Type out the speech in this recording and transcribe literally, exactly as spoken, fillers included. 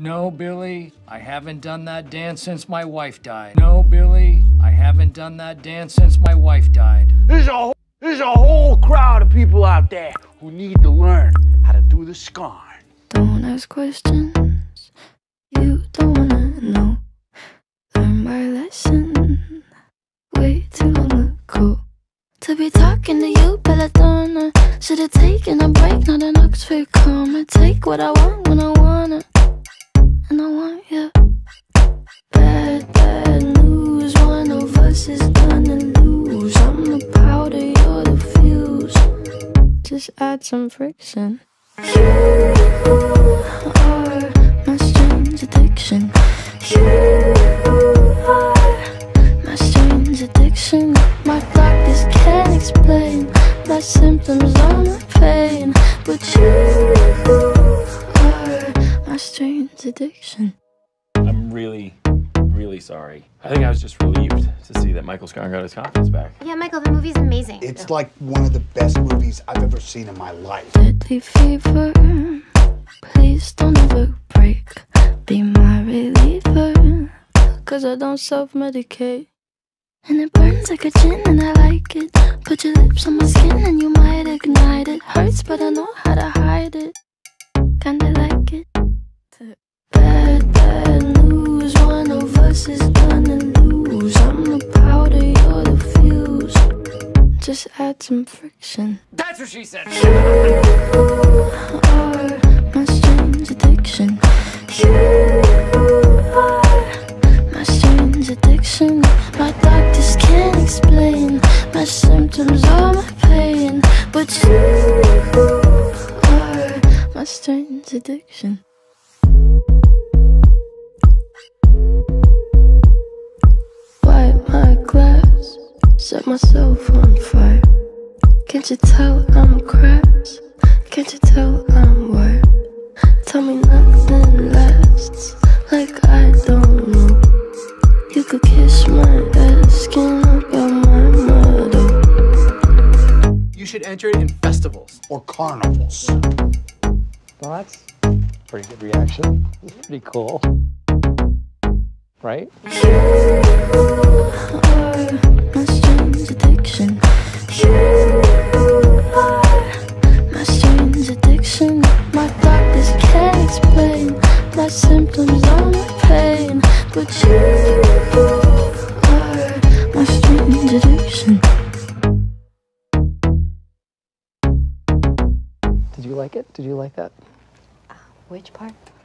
No, Billy, I haven't done that dance since my wife died. No, Billy, I haven't done that dance since my wife died. There's a, there's a whole crowd of people out there who need to learn how to do the Scarn. Don't ask questions you don't wanna know. Learn my lesson way too long ago. To be talking to you, Belladonna. Should've taken a break, not an Oxford comma. Take what I want when I wanna. And I want you. Bad, bad news. One of us is gonna lose. I'm the powder, you're the fuse. Just add some friction. You are my strange addiction. You are my strange addiction. My doctors can't explain my symptoms or my pain, but you are my strange addiction. I'm really, really sorry. I think I was just relieved to see that Michael Scarn got his confidence back. Yeah, Michael, the movie's amazing. It's yeah. like one of the best movies I've ever seen in my life. Deadly fever, please don't ever break. Be my reliever, cause I don't self-medicate. And it burns like a gin and I like it. Put your lips on my skin and you might ignite it. Hurts but I know how to hide it. Kinda like it. Bad, bad news. One of us is gonna lose. I'm the powder, you're the fuse. Just add some friction. That's what she said. You are my strange addiction. You are my strange addiction. My doctors can't explain my symptoms or my pain, but you are my strange addiction. Wipe my glass, set myself on fire. Can't you tell I'm cracked? Can't you tell I'm wired? Tell me nothing lasts, like I don't know. You could kiss my ass, skin about my motto. You should enter it in festivals. Or carnivals. Well, that's a pretty good reaction. Pretty cool. Right? You are my strange addiction. You are my strange addiction. My doctors can't explain my symptoms or my pain, but you are my strange addiction. Did you like it? Did you like that? Uh, which part?